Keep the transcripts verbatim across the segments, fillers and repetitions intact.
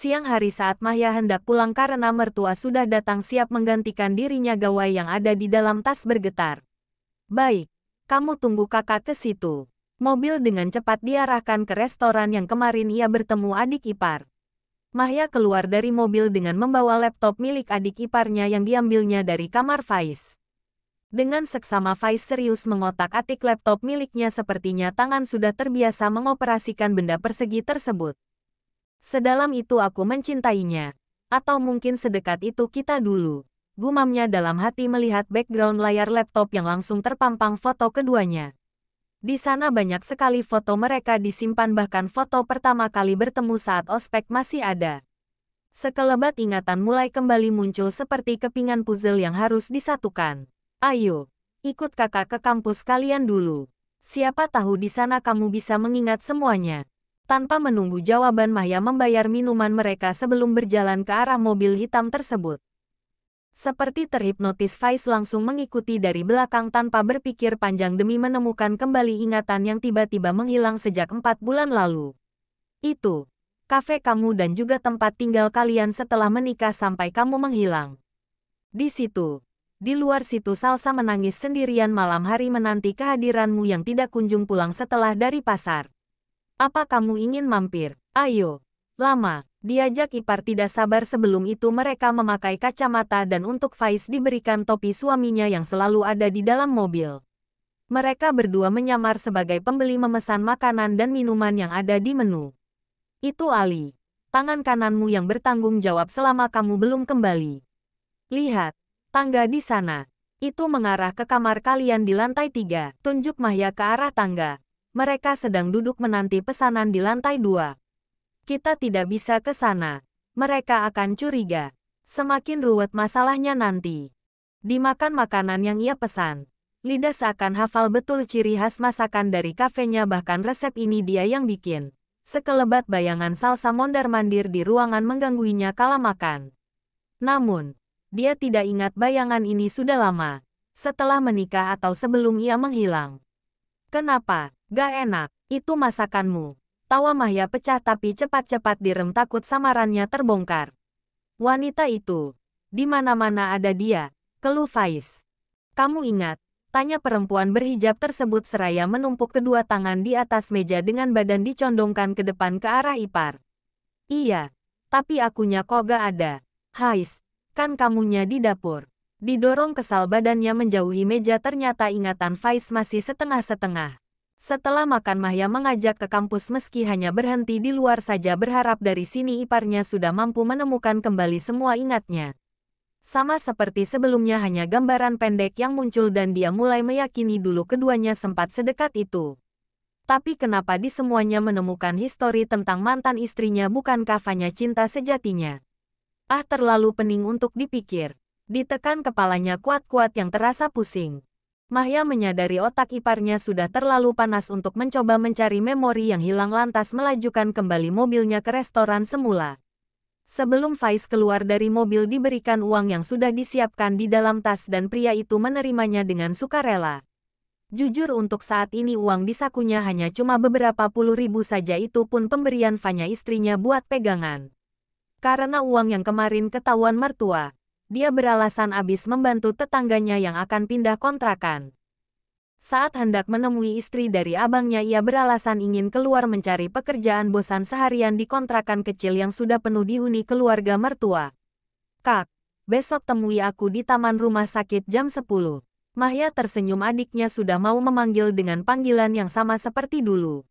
Siang hari saat Mahya hendak pulang karena mertua sudah datang siap menggantikan dirinya, gawai yang ada di dalam tas bergetar. "Baik, kamu tunggu kakak ke situ." Mobil dengan cepat diarahkan ke restoran yang kemarin ia bertemu adik ipar. Mahya keluar dari mobil dengan membawa laptop milik adik iparnya yang diambilnya dari kamar Faiz. Dengan seksama Faiz serius mengotak-atik laptop miliknya, sepertinya tangan sudah terbiasa mengoperasikan benda persegi tersebut. "Sedalam itu aku mencintainya. Atau mungkin sedekat itu kita dulu." Gumamnya dalam hati melihat background layar laptop yang langsung terpampang foto keduanya. Di sana banyak sekali foto mereka disimpan, bahkan foto pertama kali bertemu saat ospek masih ada. Sekelebat ingatan mulai kembali muncul seperti kepingan puzzle yang harus disatukan. "Ayo, ikut kakak ke kampus kalian dulu. Siapa tahu di sana kamu bisa mengingat semuanya." Tanpa menunggu jawaban, Mahya membayar minuman mereka sebelum berjalan ke arah mobil hitam tersebut. Seperti terhipnotis, Faiz langsung mengikuti dari belakang tanpa berpikir panjang demi menemukan kembali ingatan yang tiba-tiba menghilang sejak empat bulan lalu. "Itu kafe kamu dan juga tempat tinggal kalian setelah menikah sampai kamu menghilang. Di situ. Di luar situ Salsa menangis sendirian malam hari menanti kehadiranmu yang tidak kunjung pulang setelah dari pasar. Apa kamu ingin mampir? Ayo, lama." Diajak ipar tidak sabar, sebelum itu mereka memakai kacamata dan untuk Faiz diberikan topi suaminya yang selalu ada di dalam mobil. Mereka berdua menyamar sebagai pembeli memesan makanan dan minuman yang ada di menu. "Itu Ali, tangan kananmu yang bertanggung jawab selama kamu belum kembali. Lihat. Tangga di sana. Itu mengarah ke kamar kalian di lantai tiga. Tunjuk Mahya ke arah tangga. Mereka sedang duduk menanti pesanan di lantai dua. "Kita tidak bisa ke sana. Mereka akan curiga. Semakin ruwet masalahnya nanti." Dimakan makanan yang ia pesan. Lidah seakan hafal betul ciri khas masakan dari kafenya, bahkan resep ini dia yang bikin. Sekelebat bayangan Salsa mondar-mandir di ruangan menggangguinya kala makan. Namun, dia tidak ingat bayangan ini sudah lama, setelah menikah atau sebelum ia menghilang. "Kenapa? Gak enak, itu masakanmu." Tawa Mahya pecah tapi cepat-cepat direm, takut samarannya terbongkar. "Wanita itu, di mana-mana ada dia," keluh Faiz. "Kamu ingat?" tanya perempuan berhijab tersebut seraya menumpuk kedua tangan di atas meja dengan badan dicondongkan ke depan ke arah ipar. "Iya, tapi akunya kok gak ada." "Faiz, kan kamunya di dapur." Didorong kesal badannya menjauhi meja, ternyata ingatan Faiz masih setengah-setengah. Setelah makan Mahya mengajak ke kampus meski hanya berhenti di luar saja, berharap dari sini iparnya sudah mampu menemukan kembali semua ingatnya. Sama seperti sebelumnya hanya gambaran pendek yang muncul dan dia mulai meyakini dulu keduanya sempat sedekat itu. Tapi kenapa di semuanya menemukan histori tentang mantan istrinya, bukan kafanya cinta sejatinya? Ah, terlalu pening untuk dipikir. Ditekan kepalanya kuat-kuat yang terasa pusing. Mahya menyadari otak iparnya sudah terlalu panas untuk mencoba mencari memori yang hilang, lantas melajukan kembali mobilnya ke restoran semula. Sebelum Faiz keluar dari mobil diberikan uang yang sudah disiapkan di dalam tas dan pria itu menerimanya dengan sukarela. Jujur untuk saat ini uang di sakunya hanya cuma beberapa puluh ribu saja, itu pun pemberian Fanya istrinya buat pegangan. Karena uang yang kemarin ketahuan mertua, dia beralasan abis membantu tetangganya yang akan pindah kontrakan. Saat hendak menemui istri dari abangnya, ia beralasan ingin keluar mencari pekerjaan, bosan seharian di kontrakan kecil yang sudah penuh dihuni keluarga mertua. "Kak, besok temui aku di taman rumah sakit jam sepuluh. Mahya tersenyum, adiknya sudah mau memanggil dengan panggilan yang sama seperti dulu.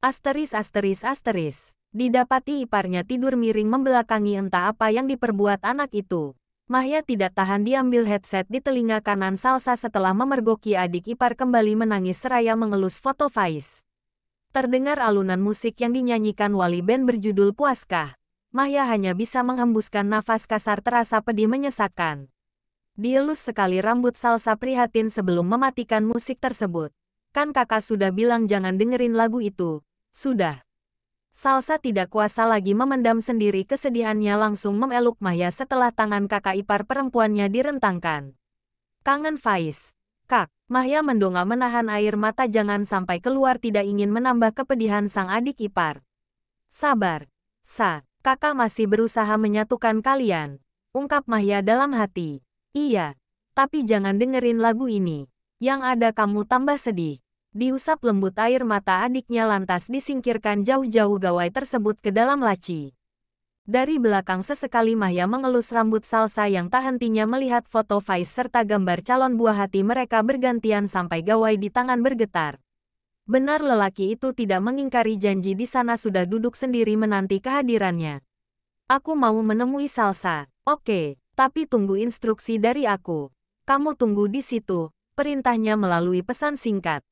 Asteris asteris asteris. Didapati iparnya tidur miring membelakangi entah apa yang diperbuat anak itu. Mahya tidak tahan diambil headset di telinga kanan Salsa setelah memergoki adik ipar kembali menangis seraya mengelus foto Faiz. Terdengar alunan musik yang dinyanyikan wali band berjudul Puaskah. Mahya hanya bisa menghembuskan nafas kasar, terasa pedih menyesakkan. Dielus sekali rambut Salsa prihatin sebelum mematikan musik tersebut. "Kan kakak sudah bilang jangan dengerin lagu itu." "Sudah." Salsa tidak kuasa lagi memendam sendiri kesedihannya, langsung memeluk Mahya setelah tangan kakak ipar perempuannya direntangkan. "Kangen Faiz, Kak." Mahya mendongak menahan air mata jangan sampai keluar, tidak ingin menambah kepedihan sang adik ipar. "Sabar, Sa. Kakak masih berusaha menyatukan kalian, ungkap Mahya dalam hati. Iya, tapi jangan dengerin lagu ini. Yang ada kamu tambah sedih. Diusap lembut air mata adiknya lantas disingkirkan jauh-jauh gawai tersebut ke dalam laci. Dari belakang sesekali Mahya mengelus rambut Salsa yang tak hentinya melihat foto Faiz serta gambar calon buah hati mereka bergantian sampai gawai di tangan bergetar. Benar lelaki itu tidak mengingkari janji di sana sudah duduk sendiri menanti kehadirannya. Aku mau menemui Salsa. Oke, tapi tunggu instruksi dari aku. Kamu tunggu di situ, perintahnya melalui pesan singkat.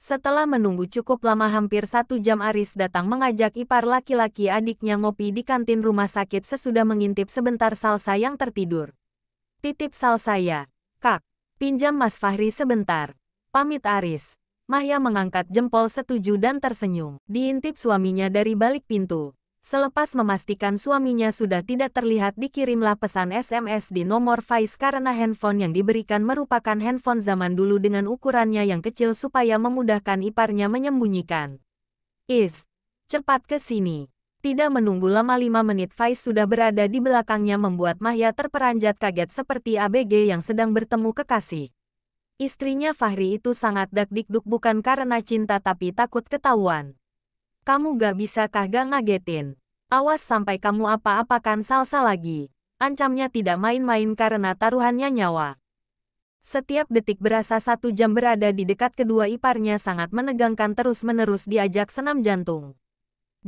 Setelah menunggu cukup lama hampir satu jam Aris datang mengajak ipar laki-laki adiknya ngopi di kantin rumah sakit sesudah mengintip sebentar Salsa yang tertidur. Titip Salsa ya, Kak. Pinjam Mas Fahri sebentar. Pamit Aris. Mahya mengangkat jempol setuju dan tersenyum. Diintip suaminya dari balik pintu. Selepas memastikan suaminya sudah tidak terlihat dikirimlah pesan S M S di nomor Faiz karena handphone yang diberikan merupakan handphone zaman dulu dengan ukurannya yang kecil supaya memudahkan iparnya menyembunyikan. Is, cepat ke sini. Tidak menunggu lama lima menit Faiz sudah berada di belakangnya membuat Mahya terperanjat kaget seperti A B G yang sedang bertemu kekasih. Istrinya Fahri itu sangat dakdikduk bukan karena cinta tapi takut ketahuan. Kamu gak bisa kagak ngagetin. Awas sampai kamu apa-apakan Salsa lagi. Ancamnya tidak main-main karena taruhannya nyawa. Setiap detik berasa satu jam berada di dekat kedua iparnya sangat menegangkan terus-menerus diajak senam jantung.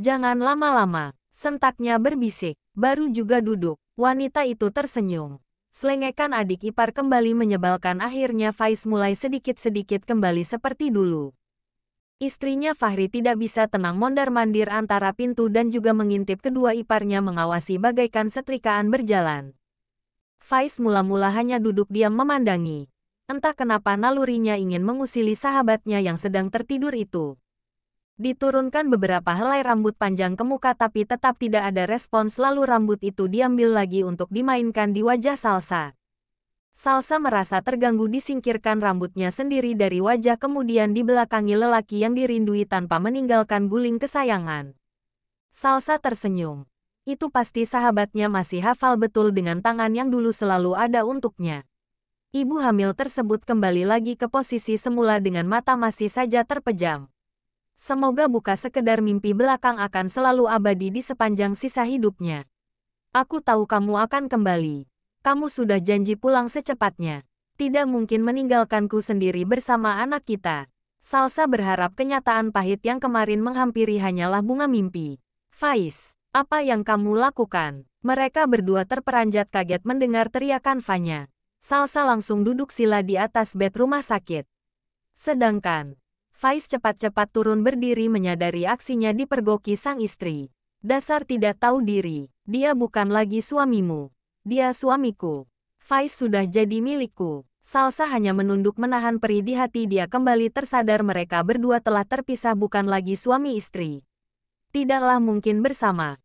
Jangan lama-lama, sentaknya berbisik. Baru juga duduk, wanita itu tersenyum. Selengekan adik ipar kembali menyebalkan akhirnya Faiz mulai sedikit-sedikit kembali seperti dulu. Istrinya Fahri tidak bisa tenang mondar-mandir antara pintu dan juga mengintip kedua iparnya mengawasi bagaikan setrikaan berjalan. Faiz mula-mula hanya duduk diam memandangi. Entah kenapa nalurinya ingin mengusili sahabatnya yang sedang tertidur itu. Diturunkan beberapa helai rambut panjang ke muka tapi tetap tidak ada respons lalu rambut itu diambil lagi untuk dimainkan di wajah Salsa. Salsa merasa terganggu disingkirkan rambutnya sendiri dari wajah kemudian dibelakangi lelaki yang dirindui tanpa meninggalkan guling kesayangan. Salsa tersenyum. Itu pasti sahabatnya masih hafal betul dengan tangan yang dulu selalu ada untuknya. Ibu hamil tersebut kembali lagi ke posisi semula dengan mata masih saja terpejam. Semoga bukan sekedar mimpi belakang akan selalu abadi di sepanjang sisa hidupnya. Aku tahu kamu akan kembali. Kamu sudah janji pulang secepatnya. Tidak mungkin meninggalkanku sendiri bersama anak kita. Salsa berharap kenyataan pahit yang kemarin menghampiri hanyalah bunga mimpi. Faiz, apa yang kamu lakukan? Mereka berdua terperanjat kaget mendengar teriakan Fanya. Salsa langsung duduk sila di atas bed rumah sakit. Sedangkan Faiz cepat-cepat turun berdiri menyadari aksinya dipergoki sang istri. Dasar tidak tahu diri. Dia bukan lagi suamimu. Dia suamiku. Faiz sudah jadi milikku. Salsa hanya menunduk menahan perih di hati dia kembali tersadar mereka berdua telah terpisah bukan lagi suami istri. Tidaklah mungkin bersama.